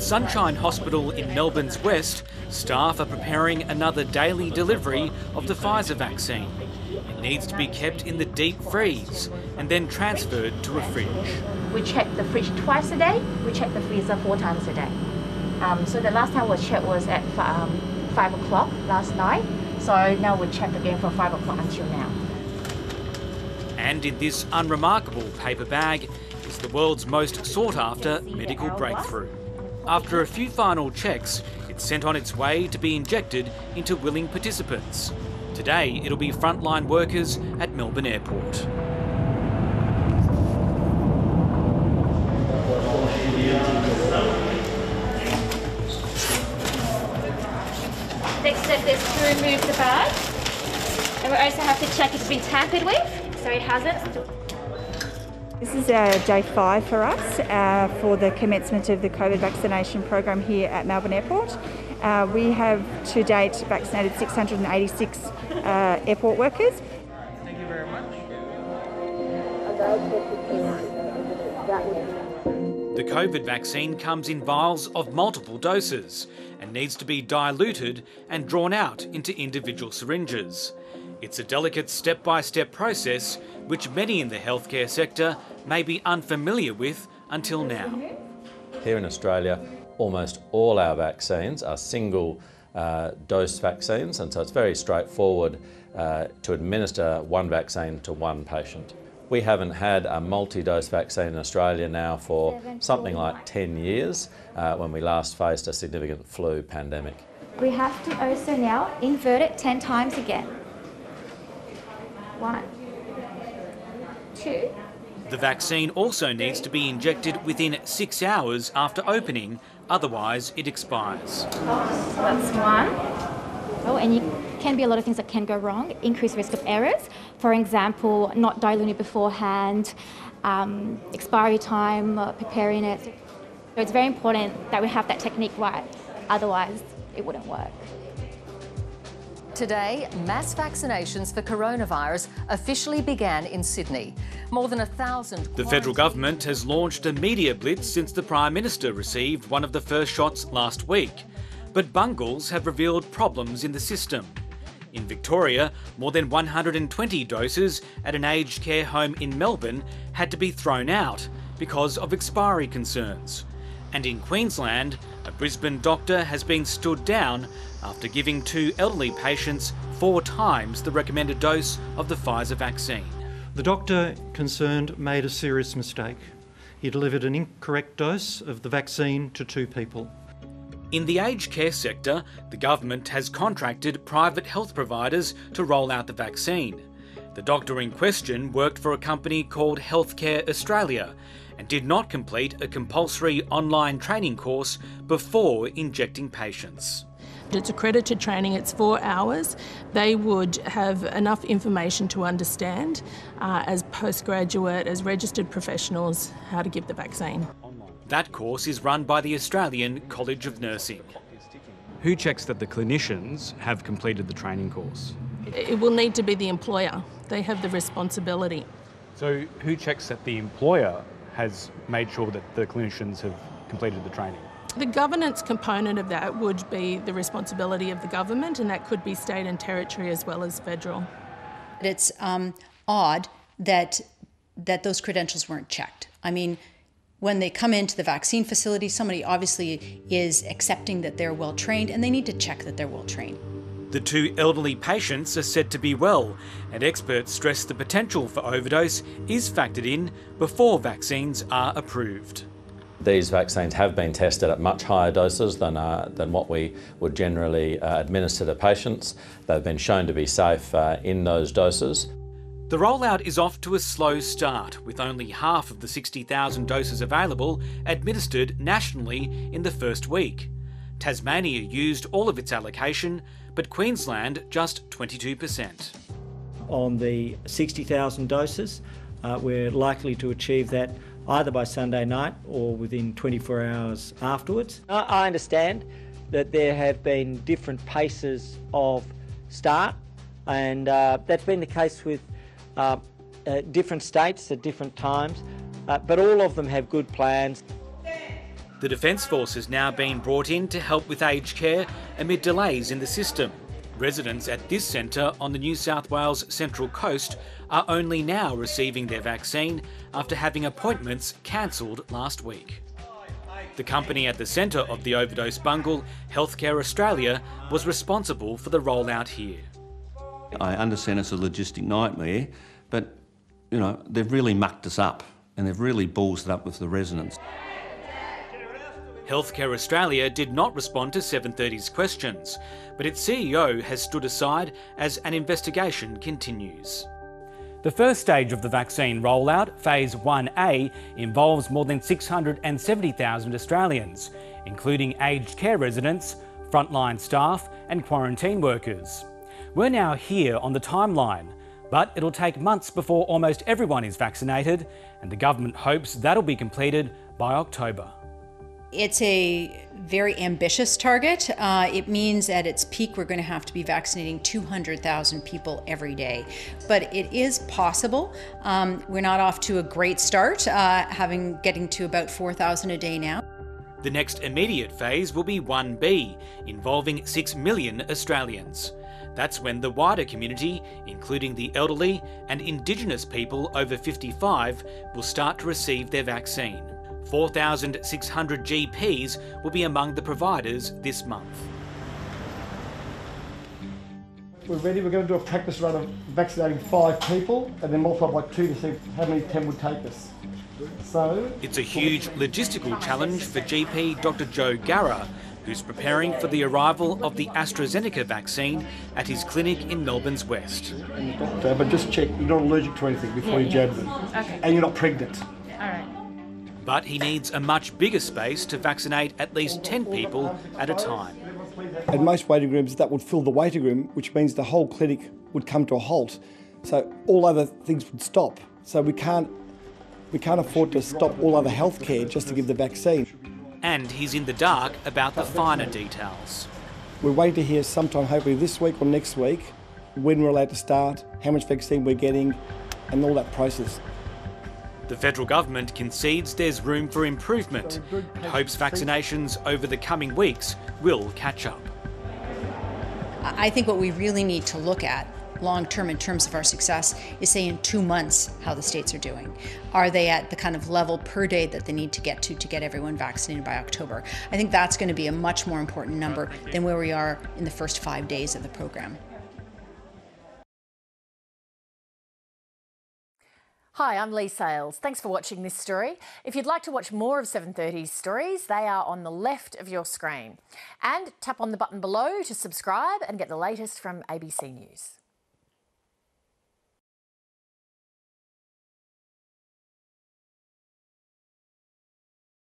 At Sunshine Hospital in Melbourne's west, staff are preparing another daily delivery of the Pfizer vaccine. It needs to be kept in the deep freeze and then transferred to a fridge. We check the fridge twice a day, we check the freezer 4 times a day. So the last time we checked was at 5 o'clock last night, so now we checked again from 5 o'clock until now. And in this unremarkable paper bag is the world's most sought-after medical breakthrough. After a few final checks, it's sent on its way to be injected into willing participants. Today, it'll be frontline workers at Melbourne Airport. Next step is to remove the bag, and we also have to check it's been tampered with, so it hasn't. This is day 5 for us for the commencement of the COVID vaccination program here at Melbourne Airport. We have to date vaccinated 686 airport workers. Thank you very much. The COVID vaccine comes in vials of multiple doses and needs to be diluted and drawn out into individual syringes. It's a delicate step-by-step process which many in the healthcare sector may be unfamiliar with until now. Here in Australia, almost all our vaccines are single dose vaccines, and so it's very straightforward to administer one vaccine to one patient. We haven't had a multi-dose vaccine in Australia now for something like 10 years when we last faced a significant flu pandemic. We have to also now invert it 10 times again. 1, 2. The vaccine also needs to be injected within 6 hours after opening, otherwise it expires. Oh, that's 1. Oh, and you can be a lot of things that can go wrong, increased risk of errors. For example, not diluting beforehand, expiry time, preparing it. So it's very important that we have that technique right, otherwise it wouldn't work. Today, mass vaccinations for coronavirus officially began in Sydney. More than 1,000... The federal government has launched a media blitz since the Prime Minister received one of the first shots last week. But bungles have revealed problems in the system. In Victoria, more than 120 doses at an aged care home in Melbourne had to be thrown out because of expiry concerns. And in Queensland, a Brisbane doctor has been stood down after giving 2 elderly patients 4 times the recommended dose of the Pfizer vaccine. The doctor concerned made a serious mistake. He delivered an incorrect dose of the vaccine to 2 people. In the aged care sector, the government has contracted private health providers to roll out the vaccine. The doctor in question worked for a company called Healthcare Australia and did not complete a compulsory online training course before injecting patients. It's accredited training, it's 4 hours. They would have enough information to understand as postgraduate, as registered professionals, how to give the vaccine. That course is run by the Australian College of Nursing. Who checks that the clinicians have completed the training course? It will need to be the employer. They have the responsibility. So who checks that the employer has made sure that the clinicians have completed the training? The governance component of that would be the responsibility of the government, and that could be state and territory as well as federal. It's odd that those credentials weren't checked. I mean, when they come into the vaccine facility, somebody obviously is accepting that they're well trained, and they need to check that they're well trained. The 2 elderly patients are said to be well, and experts stress the potential for overdose is factored in before vaccines are approved. These vaccines have been tested at much higher doses than what we would generally administer to patients. They've been shown to be safe in those doses. The rollout is off to a slow start, with only half of the 60,000 doses available administered nationally in the first week. Tasmania used all of its allocation, but Queensland just 22%. On the 60,000 doses, we're likely to achieve that either by Sunday night or within 24 hours afterwards. I understand that there have been different paces of start, and that's been the case with different states at different times, but all of them have good plans. The Defence Force has now been brought in to help with aged care amid delays in the system. Residents at this centre on the New South Wales Central Coast are only now receiving their vaccine after having appointments cancelled last week. The company at the centre of the overdose bungle, Healthcare Australia, was responsible for the rollout here. I understand it's a logistic nightmare, but, you know, they've really mucked us up and they've really ballsed it up with the residents. Healthcare Australia did not respond to 730's questions, but its CEO has stood aside as an investigation continues. The first stage of the vaccine rollout, Phase 1A, involves more than 670,000 Australians, including aged care residents, frontline staff and quarantine workers. We're now here on the timeline, but it'll take months before almost everyone is vaccinated, and the government hopes that'll be completed by October. It's a very ambitious target. It means at its peak we're going to have to be vaccinating 200,000 people every day. But it is possible. We're not off to a great start, getting to about 4,000 a day now. The next immediate phase will be 1B, involving 6 million Australians. That's when the wider community, including the elderly and Indigenous people over 55, will start to receive their vaccine. 4,600 GPs will be among the providers this month. We're ready. We're going to do a practice run of vaccinating 5 people and then multiply by 2 to see how many 10 would take us. So it's a huge logistical challenge for GP Dr. Joe Garra, who's preparing for the arrival of the AstraZeneca vaccine at his clinic in Melbourne's West. But just check you're not allergic to anything before you jab them, and you're not pregnant. But he needs a much bigger space to vaccinate at least 10 people at a time. At most waiting rooms, that would fill the waiting room, which means the whole clinic would come to a halt. So all other things would stop. So we can't afford to stop all other healthcare just to give the vaccine. And he's in the dark about the finer details. We're waiting to hear sometime, hopefully this week or next week, when we're allowed to start, how much vaccine we're getting, and all that process. The federal government concedes there's room for improvement and hopes vaccinations over the coming weeks will catch up. I think what we really need to look at long term in terms of our success is, say, in 2 months how the states are doing. Are they at the kind of level per day that they need to get everyone vaccinated by October? I think that's going to be a much more important number than where we are in the first 5 days of the program. Hi, I'm Lee Sales. Thanks for watching this story. If you'd like to watch more of 730's stories, they are on the left of your screen. And tap on the button below to subscribe and get the latest from ABC News.